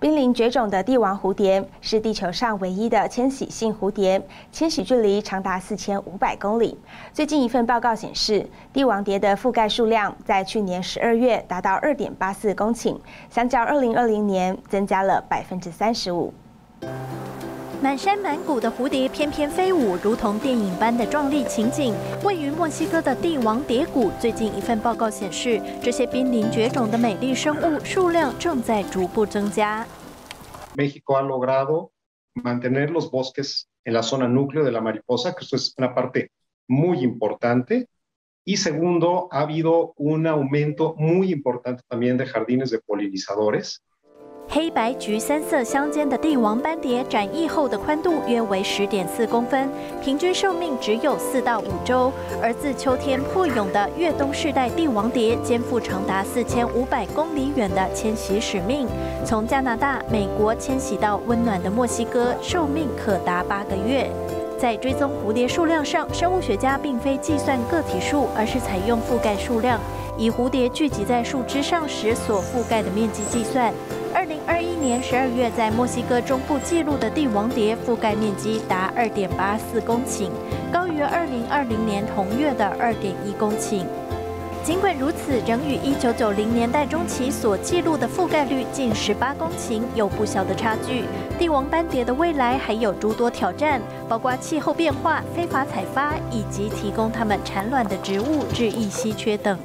濒临绝种的帝王蝴蝶是地球上唯一的迁徙性蝴蝶，迁徙距离长达4500公里。最近一份报告显示，帝王蝶的覆盖数量在去年12月达到2.84公顷，相较2020年增加了35%。满山满谷的蝴蝶翩翩飞舞，如同电影般的壮丽情景。位于墨西哥的帝王蝶谷，最近一份报告显示，这些濒临绝种的美丽生物数量正在逐步增加。 México ha logrado mantener los bosques en la zona núcleo de la mariposa, que eso es una parte muy importante. Y segundo, ha habido un aumento muy importante también de jardines de polinizadores. 黑白橘三色相间的帝王斑蝶展翼后的宽度约为10.4公分，平均寿命只有4到5周。而自秋天破蛹的越冬世代帝王蝶肩负长达4500公里远的迁徙使命，从加拿大、美国迁徙到温暖的墨西哥，寿命可达8个月。在追踪蝴蝶数量上，生物学家并非计算个体数，而是采用覆盖数量，以蝴蝶聚集在树枝上时所覆盖的面积计算。 2021年12月，在墨西哥中部记录的帝王蝶覆盖面积达2.84公顷，高于2020年同月的2.1公顷。尽管如此，仍与1990年代中期所记录的覆盖率近18公顷有不小的差距。帝王斑蝶的未来还有诸多挑战，包括气候变化、非法采伐以及提供它们产卵的植物日益稀缺等。